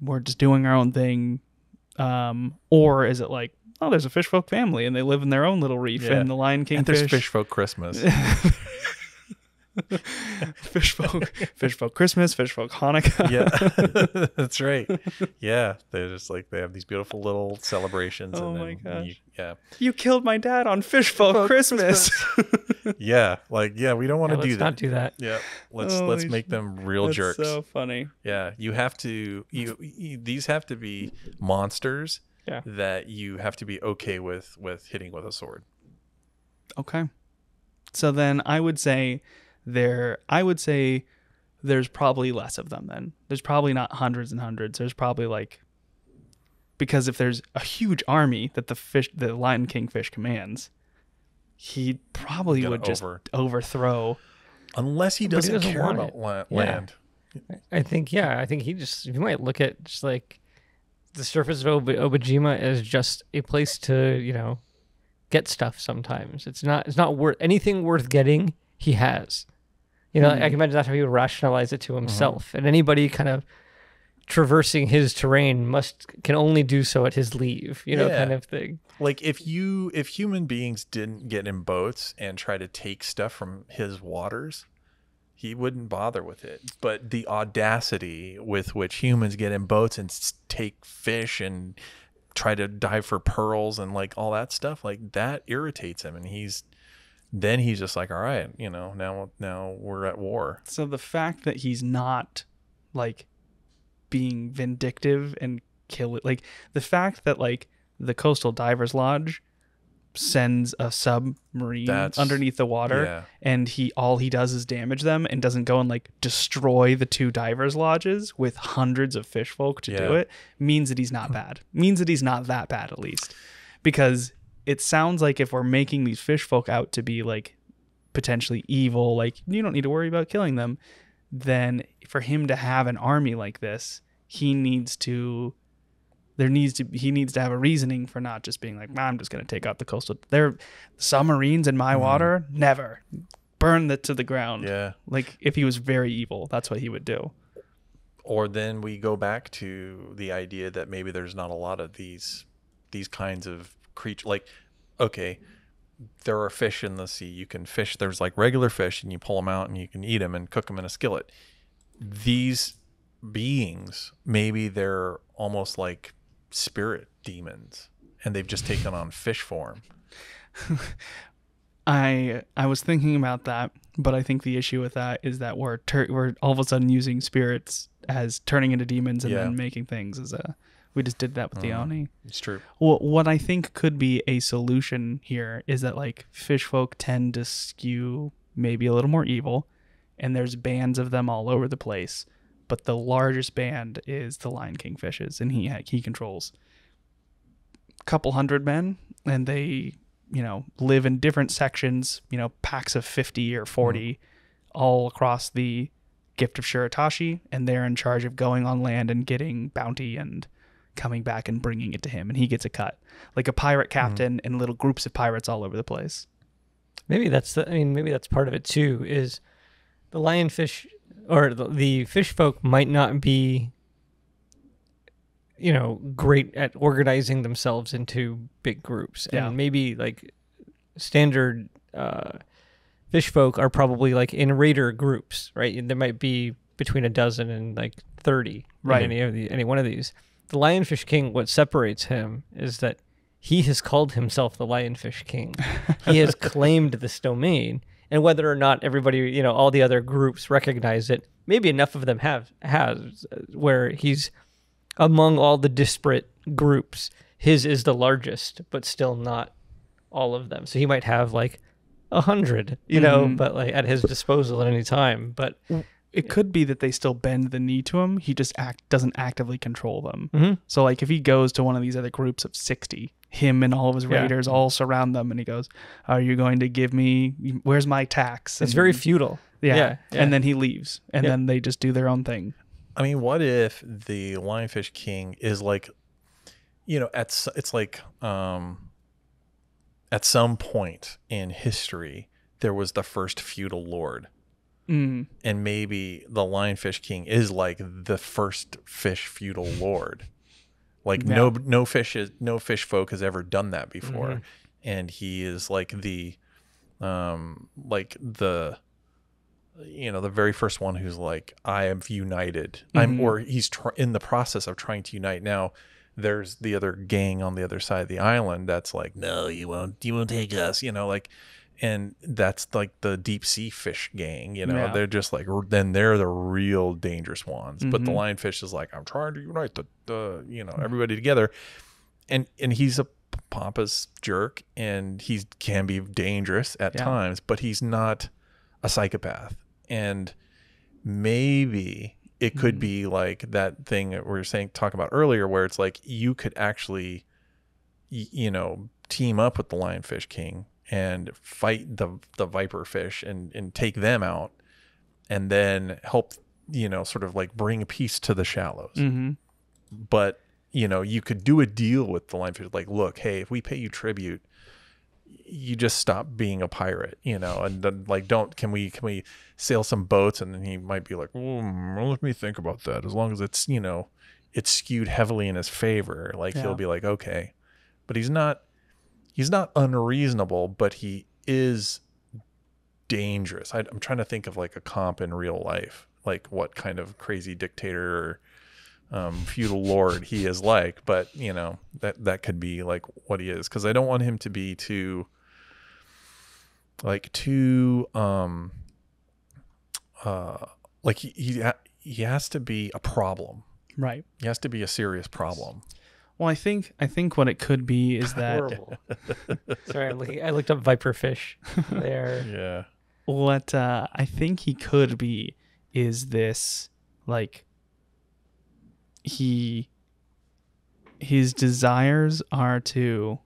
We're just doing our own thing. Um, or is it like, oh, there's a fish folk family and they live in their own little reef, yeah, and the Lion King and there's fish. Fish folk Christmas. Fish folk fish folk Christmas, fish folk Hanukkah. Yeah. That's right. Yeah. They're just like, they have these beautiful little celebrations. Oh, and my gosh. You, yeah. You killed my dad on fish folk, folk Christmas. Christmas. Yeah. Like, yeah, we don't want to yeah, do that. Let's not do that. Yeah. Let's oh, let's make them real that's jerks. So funny. Yeah. You have to you, you these have to be monsters, yeah, that you have to be okay with with hitting with a sword. Okay. So then I would say There, I would say there's probably less of them then. There's probably not hundreds and hundreds. There's probably like, because if there's a huge army that the fish, the Lion Kingfish commands, he probably would just over. overthrow. Unless he doesn't, he doesn't care about land. land. Yeah. I think, yeah, I think he just, you might look at just like the surface of Ob Obajima as just a place to, you know, get stuff sometimes. It's not, it's not worth anything worth getting. He has. You know, mm. I can imagine that's how he would rationalize it to himself. Mm-hmm. And anybody kind of traversing his terrain must can only do so at his leave, you know, yeah. kind of thing. Like if you if human beings didn't get in boats and try to take stuff from his waters, he wouldn't bother with it. But the audacity with which humans get in boats and take fish and try to dive for pearls and like all that stuff, like that irritates him, and he's then he's just like, all right, you know, now now we're at war. So the fact that he's not like being vindictive and kill it, like the fact that like the Coastal Divers Lodge sends a submarine That's, underneath the water, yeah, and he all he does is damage them and doesn't go and like destroy the two divers lodges with hundreds of fish folk to yeah. do it means that he's not bad. Means that he's not that bad, at least. Because it sounds like if we're making these fish folk out to be like potentially evil, like you don't need to worry about killing them, then for him to have an army like this, he needs to, there needs to, he needs to have a reasoning for not just being like, nah, I'm just going to take out the coastal, they're submarines in my mm. water, never, burn that to the ground. Yeah. Like if he was very evil, that's what he would do. Or then we go back to the idea that maybe there's not a lot of these, these kinds of creature. Like, okay, there are fish in the sea, you can fish, there's like regular fish and you pull them out and you can eat them and cook them in a skillet. These beings, maybe they're almost like spirit demons and they've just taken on fish form. I I was thinking about that, but I think the issue with that is that we're we're all of a sudden using spirits as turning into demons and yeah. then making things as a We just did that with the mm, Oni. It's true. Well, what I think could be a solution here is that like fish folk tend to skew maybe a little more evil, and there's bands of them all over the place, but the largest band is the Lion King fishes, and he he controls a couple hundred men, and they you know live in different sections, you know packs of fifty or forty, mm. all across the Gift of Shiratashi, and they're in charge of going on land and getting bounty and coming back and bringing it to him, and he gets a cut, like a pirate captain, mm-hmm. and little groups of pirates all over the place. Maybe that's the, I mean, maybe that's part of it too, is the lionfish or the, the fish folk might not be, you know, great at organizing themselves into big groups. Yeah. And maybe like standard uh, fish folk are probably like in raider groups, right? And there might be between a dozen and like thirty, right? In any of the, any one of these. The Lionfish King, what separates him is that he has called himself the Lionfish King. He has claimed this domain, and whether or not everybody, you know, all the other groups recognize it, maybe enough of them have, has, where he's among all the disparate groups, his is the largest, but still not all of them. So he might have like a hundred, you mm-hmm. know, but like at his disposal at any time. But it yeah. could be that they still bend the knee to him. He just act doesn't actively control them. Mm-hmm. So like if he goes to one of these other groups of sixty, him and all of his raiders yeah. all surround them, and he goes, "Are you going to give me? Where's my tax?" And it's very feudal. Yeah. Yeah, yeah. And then he leaves, and yeah. then they just do their own thing. I mean, what if the Lionfish King is like, you know, at it's like um, at some point in history there was the first feudal lord. Mm. And maybe the Lionfish King is like the first fish feudal lord, like yeah. no no fish is, no fish folk has ever done that before, mm-hmm. and he is like the, um, like the, you know, the very first one who's like, I am united, mm-hmm. I'm or he's tr in the process of trying to unite. Now there's the other gang on the other side of the island that's like, no, you won't, you won't take us, you know, like. And that's like the deep sea fish gang, you know, yeah. they're just like, then they're the real dangerous ones. Mm-hmm. But the lionfish is like, I'm trying to unite the, the you know, mm-hmm. everybody together. And, and he's a pompous jerk, and he can be dangerous at yeah. times, but he's not a psychopath. And maybe it could mm-hmm. be like that thing that we were saying, talking about earlier, where it's like, you could actually, you know, team up with the Lionfish King and fight the the viper fish and and take them out, and then help, you know, sort of like bring peace to the shallows. Mm-hmm. But you know, you could do a deal with the lionfish, like, look, hey, if we pay you tribute, you just stop being a pirate, you know, and then like, don't, can we can we sail some boats? And then he might be like, mm, let me think about that. As long as it's, you know, it's skewed heavily in his favor, like yeah. he'll be like, okay. But he's not. He's not unreasonable, but he is dangerous. I, I'm trying to think of like a comp in real life, like what kind of crazy dictator or um, feudal lord he is like. But you know, that that could be like what he is, because I don't want him to be too, like too, um, uh, like he he, ha he has to be a problem, right? He has to be a serious problem. Well, I think I think what it could be is that. Horrible. Sorry, I'm looking, I looked up viperfish there. Yeah. What uh, I think he could be is this, like, he his desires are to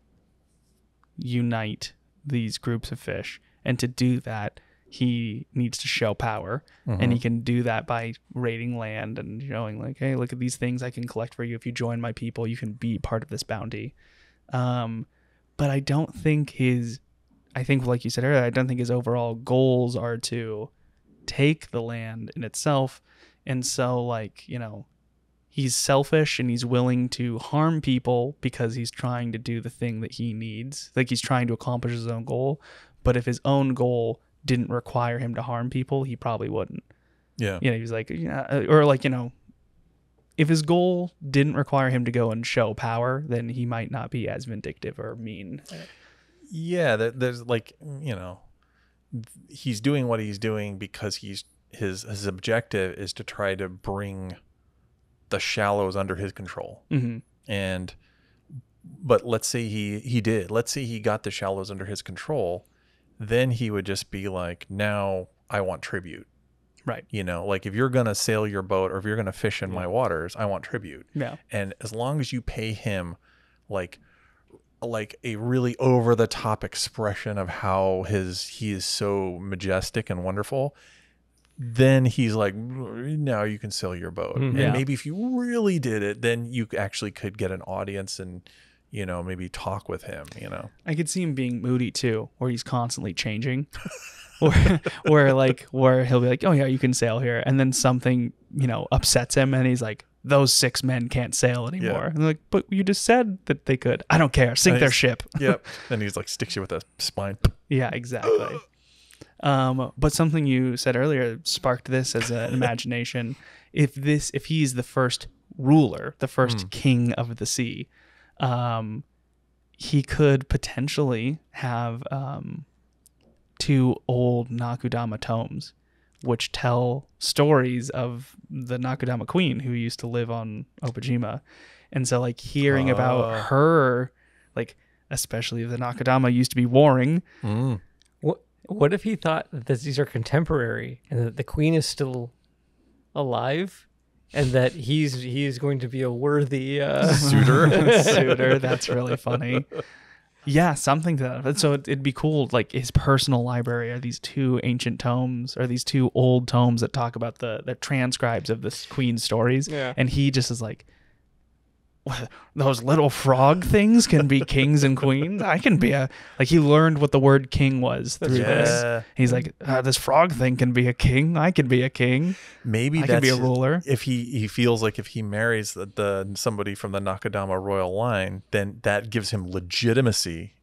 unite these groups of fish, and to do that, he needs to show power, mm-hmm. and he can do that by raiding land and showing like, hey, look at these things I can collect for you. If you join my people, you can be part of this bounty. Um, but I don't think his, I think like you said earlier, I don't think his overall goals are to take the land in itself. And so like, you know, he's selfish and he's willing to harm people because he's trying to do the thing that he needs. Like he's trying to accomplish his own goal. But if his own goal didn't require him to harm people, he probably wouldn't. Yeah. You know, he was like, yeah, or like, you know, if his goal didn't require him to go and show power, then he might not be as vindictive or mean. Yeah. There's like, you know, he's doing what he's doing because he's, his, his objective is to try to bring the shallows under his control. Mm-hmm. And, but let's say he, he did, let's say he got the shallows under his control. Then he would just be like, now I want tribute. Right. You know, like if you're going to sail your boat or if you're going to fish in yeah. my waters, I want tribute. Yeah. And as long as you pay him like, like a really over the top expression of how his, he is so majestic and wonderful, then he's like, now you can sail your boat. Mm-hmm. And yeah. maybe if you really did it, then you actually could get an audience and, you know, maybe talk with him, you know. I could see him being moody too, where he's constantly changing. or where like where he'll be like, oh yeah, you can sail here, and then something, you know, upsets him and he's like, those six men can't sail anymore. Yeah. And they're like, but you just said that they could. I don't care. Sink their ship. Yep. And he's like sticks you with a spine. Yeah, exactly. um but something you said earlier sparked this as an imagination. If this if he's the first ruler, the first mm. king of the sea, um he could potentially have um two old Nakadama tomes which tell stories of the Nakadama queen who used to live on Obajima, and so like hearing uh. about her, like especially if the Nakadama used to be warring. Mm. what what if he thought that these are contemporary and that the queen is still alive, and that he's he's going to be a worthy uh, suitor. Suitor. That's really funny. Yeah, something to that effect. So it'd be cool. Like his personal library are these two ancient tomes, or these two old tomes that talk about the the transcribes of the queen's stories. Yeah. And he just is like, those little frog things can be kings and queens. I can be a like. He learned what the word king was through yeah. this. He's like, oh, this frog thing can be a king. I could be a king. Maybe I that's, could be a ruler. If he he feels like if he marries the, the somebody from the Nakadama royal line, then that gives him legitimacy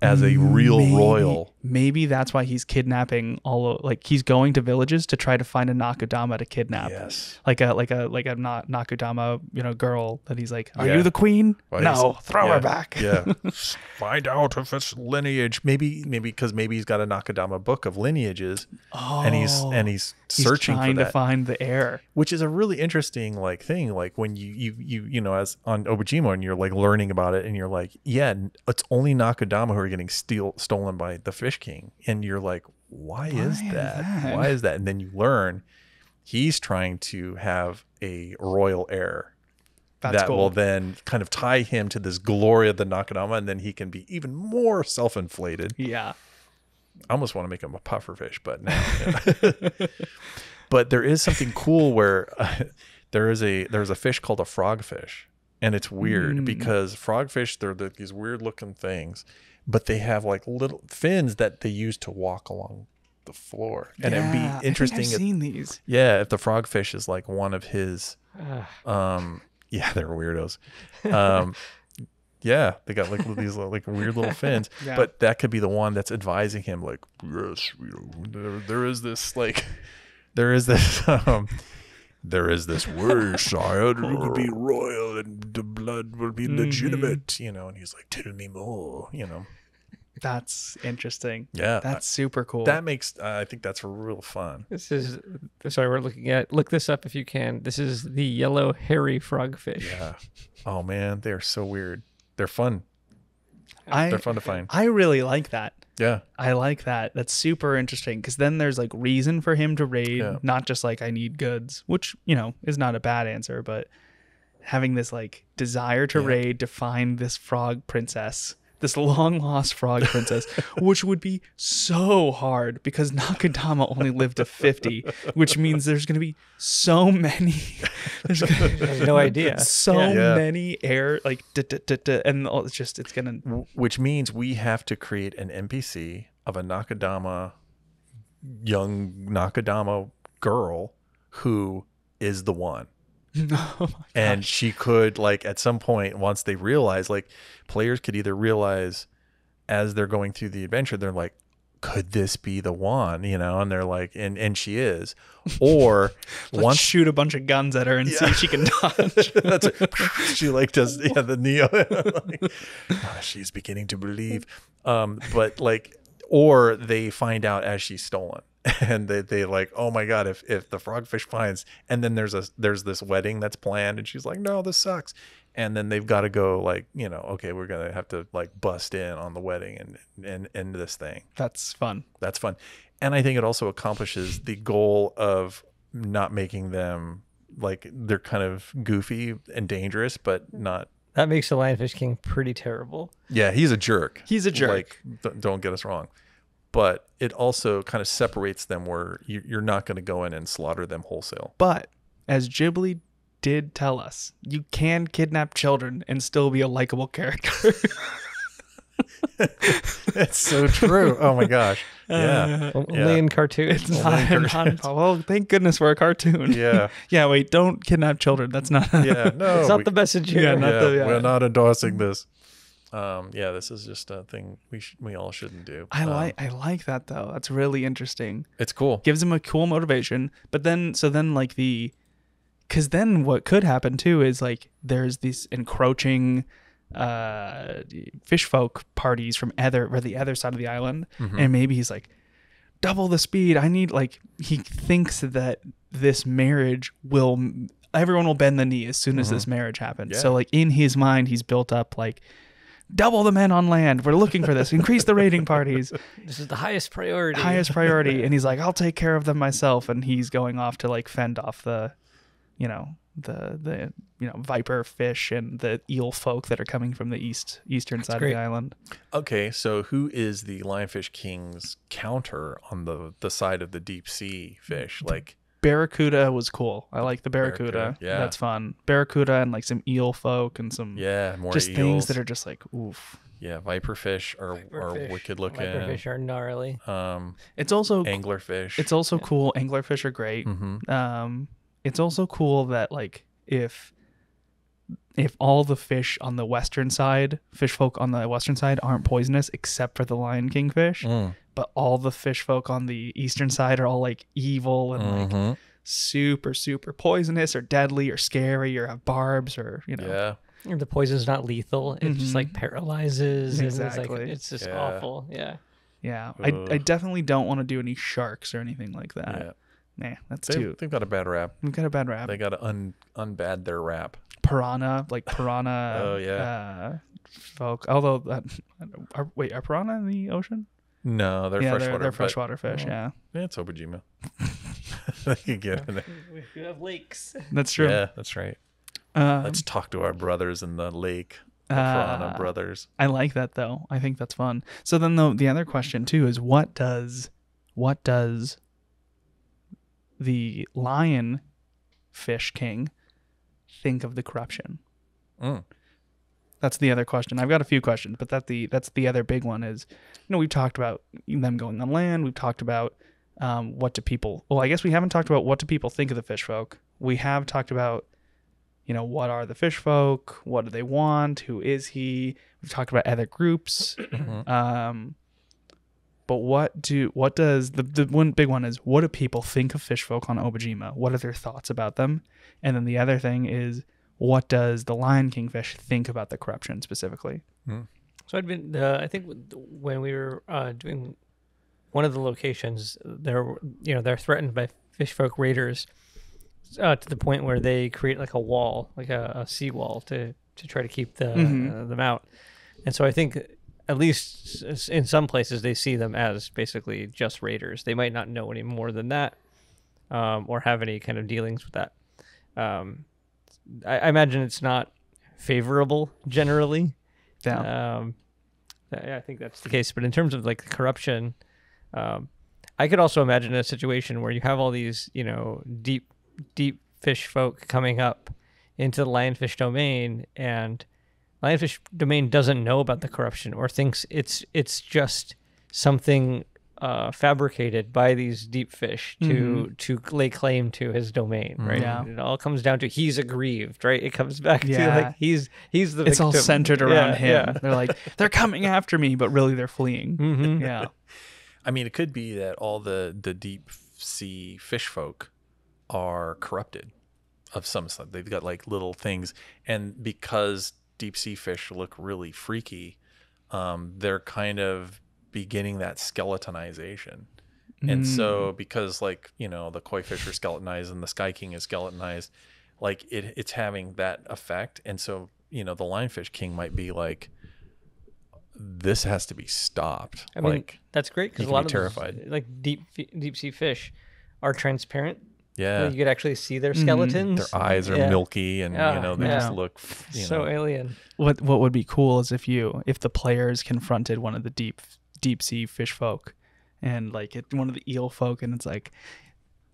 as a real maybe, royal. Maybe that's why he's kidnapping all of, like he's going to villages to try to find a Nakadama to kidnap. Yes. Like a like a like a not Nakadama, you know, girl that he's like, are yeah. you the queen? Well, no, throw yeah, her back. Yeah. Find out if it's lineage. Maybe maybe cuz maybe he's got a Nakadama book of lineages oh, and he's and he's searching he's trying for that. to find the heir. Which is a really interesting like thing, like when you you you you know as on Obujima and you're like learning about it and you're like, yeah, it's only Nakadama who are getting steal stolen by the Fish King, and you're like, why, why is that? that why is that and then you learn he's trying to have a royal heir That's that cool. will then kind of tie him to this glory of the Nakadama, and then he can be even more self-inflated. Yeah, I almost want to make him a puffer fish, but no. Yeah. But there is something cool where uh, there is a there's a fish called a frogfish, and it's weird mm. because frogfish, they're, they're these weird looking things, but they have like little fins that they use to walk along the floor. And yeah, it'd be interesting. I think I've if, seen these. Yeah, if the frogfish is like one of his, um, yeah, they're weirdos. Um, yeah, they got like these like weird little fins. Yeah. But that could be the one that's advising him, like, yes, there, there is this like, there is this. Um, There is this word, sire, it will be royal and the blood will be legitimate, mm-hmm. you know, and he's like, tell me more, you know. That's interesting. Yeah. That's I, super cool. That makes, uh, I think that's real fun. This is, sorry, we're looking at, look this up if you can. This is the yellow hairy frogfish. Yeah. Oh, man, they're so weird. They're fun. I, they're fun to find. I really like that. Yeah, I like that. That's super interesting, because then there's like reason for him to raid, yeah. not just like I need goods, which, you know, is not a bad answer, but having this like desire to yeah. raid to find this frog princess, this long lost frog princess, which would be so hard because Nakadama only lived to fifty, which means there's going to be so many. There's gonna, I have no idea. So yeah, yeah. many air like da, da, da, da, and all, it's just it's going to. Which means we have to create an N P C of a Nakadama, young Nakadama girl who is the one. Oh and she could, like, at some point, once they realize, like, players could either realize as they're going through the adventure, they're like, could this be the one, you know? And they're like, and and she is, or let's once shoot a bunch of guns at her and yeah. see if she can dodge. That's it. She like does yeah the Neo. Like, oh, she's beginning to believe, um but like, or they find out as she's stolen. And they they like, oh my god, if if the frogfish finds, and then there's a there's this wedding that's planned, and she's like, no, this sucks, and then they've got to go like, you know, okay, we're gonna have to like bust in on the wedding and and end this thing. That's fun. That's fun, and I think it also accomplishes the goal of not making them like they're kind of goofy and dangerous, but not. That makes the Lionfish King pretty terrible. Yeah, he's a jerk. He's a jerk. Like, th don't get us wrong. But it also kind of separates them where you're not going to go in and slaughter them wholesale. But as Ghibli did tell us, you can kidnap children and still be a likable character. That's so true. Oh my gosh. Yeah. Uh, yeah. Only in cartoons. It's not, in cartoons. Not, well, thank goodness we're a cartoon. Yeah. Yeah. Wait, don't kidnap children. That's not. Yeah. No. It's not we, the message here. Yeah, not yeah, the, yeah. We're not endorsing this. Um, yeah, this is just a thing we sh we all shouldn't do. I um, like I like that though. That's really interesting. It's cool. Gives him a cool motivation, but then so then like the, because then what could happen too is like there's these encroaching uh, fish folk parties from other or the other side of the island, mm-hmm. and maybe he's like, double the speed. I need like he thinks that this marriage will everyone will bend the knee as soon as mm-hmm. this marriage happens. Yeah. So like in his mind, he's built up like. Double the men on land. We're looking for this. Increase the raiding parties. This is the highest priority. Highest priority. And he's like, I'll take care of them myself. And he's going off to like fend off the you know, the the you know viper fish and the eel folk that are coming from the east eastern That's side great. Of the island. Okay, so who is the lionfish king's counter on the the side of the deep sea fish? Like barracuda was cool. I like the barracuda. barracuda yeah, that's fun. Barracuda and like some eel folk and some yeah more just eels. Things that are just like oof. Yeah, viperfish are viper are fish. wicked looking. Viperfish are gnarly. Um, it's also anglerfish. It's also yeah. cool. Anglerfish are great. Mm-hmm. Um, it's also cool that like if if all the fish on the western side, fish folk on the western side, aren't poisonous except for the lion kingfish. Mm. But all the fish folk on the eastern side are all like evil and mm-hmm. like super, super poisonous or deadly or scary or have barbs or, you know. Yeah. The poison's not lethal. It mm-hmm. just like paralyzes. Exactly. And it's, like, it's just yeah. awful. Yeah. Yeah. I, I definitely don't want to do any sharks or anything like that. Yeah. Nah, that's they, too. They've got a bad rap. We've got a bad rap. They got to un, unbad their rap. Piranha, like piranha. oh, yeah. Uh, folk. Although, uh, are, wait, are piranha in the ocean? No, they're yeah, freshwater. They're, they're freshwater fish. Well, yeah, yeah, it's Obajima. You get in there. We have lakes. That's true. Yeah, that's right. Um, Let's talk to our brothers in the lake, the uh, piranha brothers. I like that though. I think that's fun. So then the the other question too is what does what does the lion fish king think of the corruption? Mm. That's the other question. I've got a few questions, but that the that's the other big one is, you know, we've talked about them going on land. We've talked about um, what do people, well, I guess we haven't talked about what do people think of the fish folk. We have talked about, you know, what are the fish folk? What do they want? Who is he? We've talked about other groups. um, but what do, what does, the, the one big one is, what do people think of fish folk on Obajima? What are their thoughts about them? And then the other thing is, what does the lion kingfish think about the corruption specifically? Mm. So I'd been, uh, I think when we were uh, doing one of the locations, they're, you know, they're threatened by fish folk raiders uh, to the point where they create like a wall, like a, a seawall to, to try to keep the, mm-hmm. uh, them out. And so I think at least in some places they see them as basically just raiders. They might not know any more than that um, or have any kind of dealings with that. Um, I imagine it's not favorable generally. Yeah. Um, I think that's the case. But in terms of like corruption, um, I could also imagine a situation where you have all these, you know, deep, deep fish folk coming up into the lionfish domain, and lionfish domain doesn't know about the corruption or thinks it's it's just something uh, fabricated by these deep fish to mm-hmm. to lay claim to his domain, right? Yeah. And it all comes down to he's aggrieved, right? It comes back yeah. to like he's he's the. It's victim. All centered around yeah, him. Yeah. They're like they're coming after me, but really they're fleeing. Mm-hmm. Yeah, I mean, it could be that all the the deep sea fish folk are corrupted of some sort. They've got like little things, and because deep sea fish look really freaky, um, they're kind of beginning that skeletonization. And mm. so because like, you know, the koi fish are skeletonized and the sky king is skeletonized, like it it's having that effect. And so, you know, the lionfish king might be like, this has to be stopped. I mean, like, that's great because a lot of terrified those, like deep deep sea fish are transparent. Yeah, you could actually see their skeletons. Mm-hmm. Their eyes are yeah. milky, and oh, you know they yeah. just look you so know. alien. What what would be cool is if you if the players confronted one of the deep deep sea fish folk, and like it, one of the eel folk, and it's like,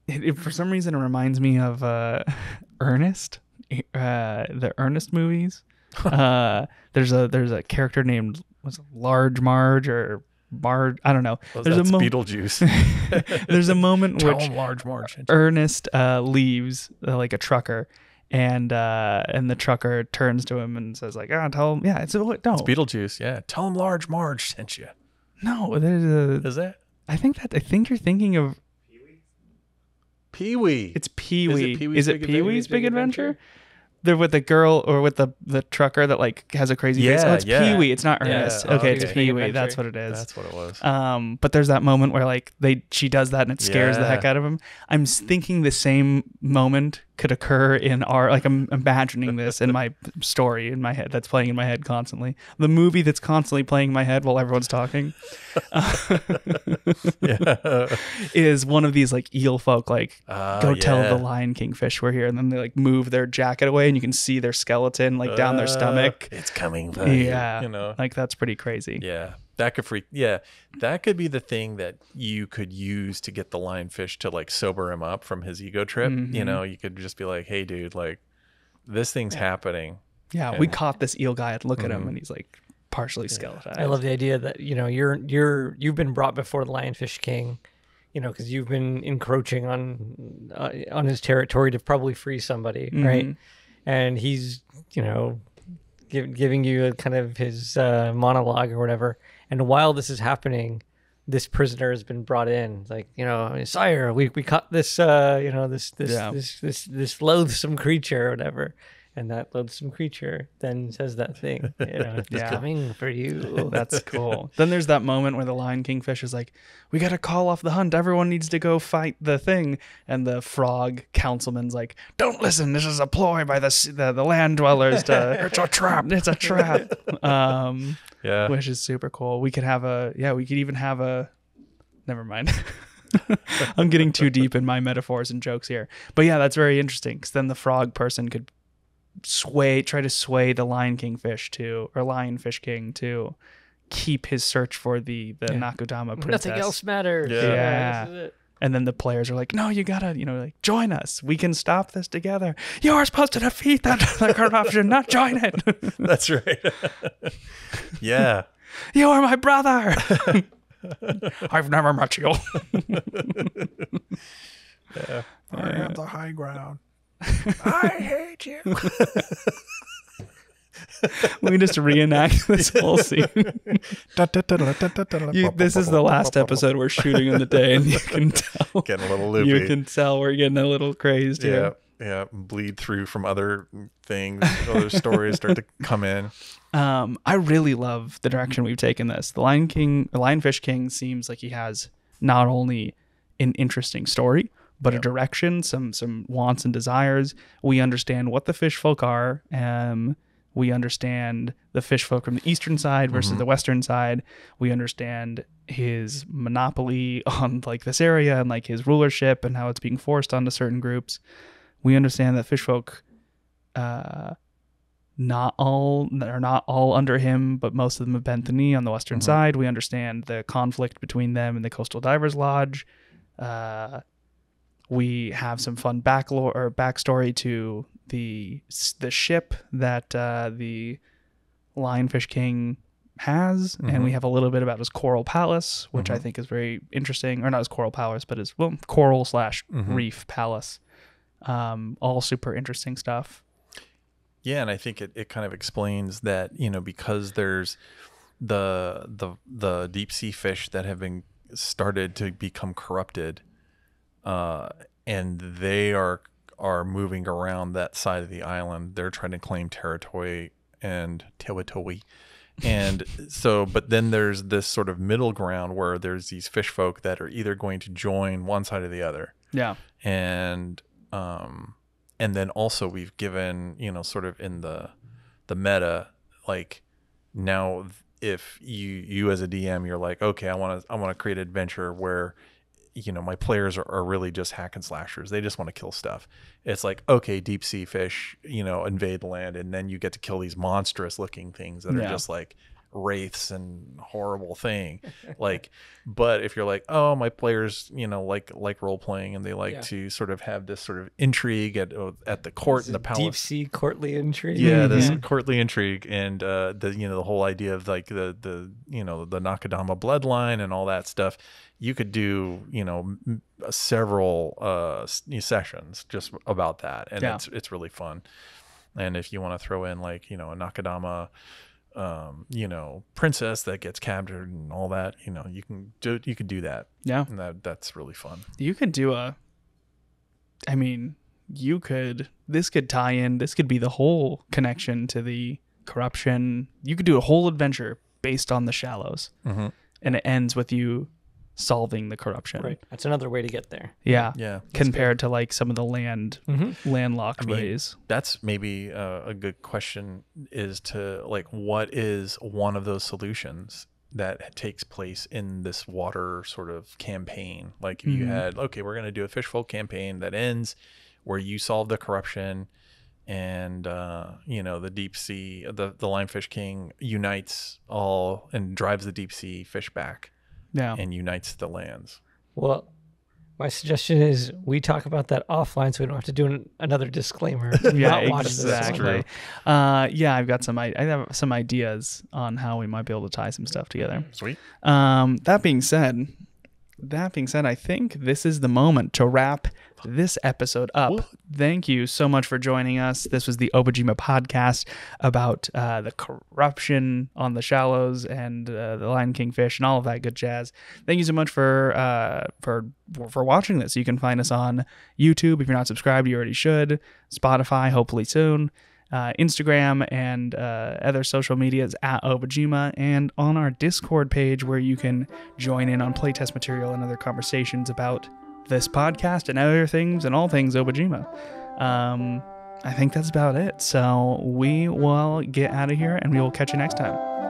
it, it, for some reason it reminds me of uh, Ernest, uh, the Ernest movies. uh, there's a there's a character named was Large Marge or. Marge, I don't know. Well, there's that's a Beetlejuice. There's a moment which Large Marge. Ernest uh, leaves uh, like a trucker, and uh, and the trucker turns to him and says like, "Ah, oh, tell him, yeah, it's no, it's Beetlejuice, yeah, tell him Large Marge sent you." No, there's a. Is that? I think that I think you're thinking of Pee-wee. Pee-wee. It's Pee-wee. Is it Pee-wee's Big, Big Adventure? Adventure? They're with the girl or with the the trucker that like has a crazy yeah, face. Oh, it's yeah. Pee-wee. It's not Ernest. Yeah. Okay, okay, it's Pee-wee. That's what it is. That's what it was. Um, but there's that moment where like they she does that and it scares yeah. the heck out of him. I'm thinking the same moment could occur in our, like, I'm imagining this in my story in my head that's playing in my head constantly. The movie that's constantly playing in my head while everyone's talking uh, yeah. is one of these like eel folk, like uh, go yeah. tell the lion kingfish we're here. And then they like move their jacket away and you can see their skeleton like down uh, their stomach. It's coming. By, yeah. You know, like that's pretty crazy. Yeah. That could freak, yeah. That could be the thing that you could use to get the lionfish to like sober him up from his ego trip. Mm-hmm. You know, you could just be like, "Hey, dude, like, this thing's yeah. happening." Yeah, and we caught this eel guy. Look mm-hmm. at him, and he's like partially yeah. skeletonized. I love the idea that you know you're you're you've been brought before the lionfish king, you know, because you've been encroaching on uh, on his territory to probably free somebody, mm-hmm. right? And he's you know give, giving you a kind of his uh, monologue or whatever. And while this is happening, this prisoner has been brought in. Like, you know, sire, we we caught this, uh, you know, this this, yeah. this this this loathsome creature or whatever. And that loathsome creature then says that thing. You know, it's yeah. coming for you. That's cool. Then there's that moment where the lion kingfish is like, we got to call off the hunt. Everyone needs to go fight the thing. And the frog councilman's like, don't listen. This is a ploy by the the, the land dwellers. To, it's a trap. It's a trap. Um, yeah. Which is super cool. We could have a, yeah, we could even have a, never mind. I'm getting too deep in my metaphors and jokes here. But yeah, that's very interesting because then the frog person could sway try to sway the lion kingfish to or lionfish king to keep his search for the the yeah. Nakadama princess. Nothing else matters. Yeah, yeah. This is it. And then the players are like, no, you gotta, you know, like, join us, we can stop this together, you are supposed to defeat that the corruption, not join it. That's right. Yeah. You are my brother. I've never met you. Yeah. I have the high ground. I hate you. We just reenact this whole scene. You, this is the last episode we're shooting in the day, and you can tell getting a little loopy. You can tell we're getting a little crazed. Yeah, here. Yeah. Bleed through from other things, other stories start to come in. Um, I really love the direction we've taken this. The Lion King, the Lionfish King, seems like he has not only an interesting story, but yep. a direction, some some wants and desires. We understand what the fish folk are. Um, we understand the fish folk from the eastern side versus mm-hmm. the western side. We understand his monopoly on like this area and like his rulership and how it's being forced onto certain groups. We understand that fish folk, uh, not all are not all under him, but most of them have bent the knee on the western mm-hmm. side. We understand the conflict between them and the Coastal Divers Lodge. Uh, We have some fun backlore or backstory to the the ship that uh, the Lionfish King has, mm-hmm. and we have a little bit about his coral palace, which mm-hmm. I think is very interesting. Or not his coral palace, but his well coral slash reef mm-hmm. palace. Um, all super interesting stuff. Yeah, and I think it it kind of explains that, you know, because there's the the the deep sea fish that have been started to become corrupted. Uh, and they are are moving around that side of the island. They're trying to claim territory and territory. And so, but then there's this sort of middle ground where there's these fish folk that are either going to join one side or the other. Yeah. And um, and then also we've given, you know, sort of in the the meta, like now if you you as a D M, you're like, okay, I want to I want to create an adventure where, you know, my players are, are really just hack and slashers. They just want to kill stuff. It's like, okay, deep sea fish, you know, invade the land, and then you get to kill these monstrous looking things that yeah. are just like wraiths and horrible thing. Like, but if you're like, oh, my players, you know, like like role playing, and they like yeah. to sort of have this sort of intrigue at at the court and the palace, deep sea courtly intrigue. Yeah, this yeah. courtly intrigue, and uh, the you know the whole idea of like the the you know the Nakadama bloodline and all that stuff. You could do, you know, several uh, sessions just about that, and yeah. it's it's really fun. And if you want to throw in like, you know, a Nakadama, um, you know, princess that gets captured and all that, you know, you can do you could do that. Yeah, and that that's really fun. You could do a. I mean, you could. This could tie in. This could be the whole connection to the corruption. You could do a whole adventure based on the Shallows, mm-hmm. and it ends with you solving the corruption. Right. That's another way to get there. Yeah. Yeah. Compared good. to like some of the land mm-hmm. landlocked I mean, ways. That's maybe uh, a good question is to like, what is one of those solutions that takes place in this water sort of campaign? Like mm-hmm. you had, okay, we're going to do a fishful campaign that ends where you solve the corruption and, uh, you know, the deep sea, the, the lionfish king unites all and drives the deep sea fish back. Yeah. And unites the lands. Well, my suggestion is we talk about that offline so we don't have to do an, another disclaimer. yeah, not watch exactly. Uh, yeah, I've got some I have some ideas on how we might be able to tie some stuff together. Sweet. Um, that being said, that being said, I think this is the moment to wrap this episode up. Ooh. Thank you so much for joining us. This was the Obajima podcast about uh, the corruption on the shallows and uh, the Lion Kingfish and all of that good jazz. Thank you so much for uh, for for watching this. You can find us on YouTube. If you're not subscribed, you already should. Spotify, hopefully soon. Uh, Instagram and uh, other social medias at Obajima, and on our Discord page where you can join in on playtest material and other conversations about this podcast and other things and all things Obajima. Um, I think that's about it. So we will get out of here and we will catch you next time.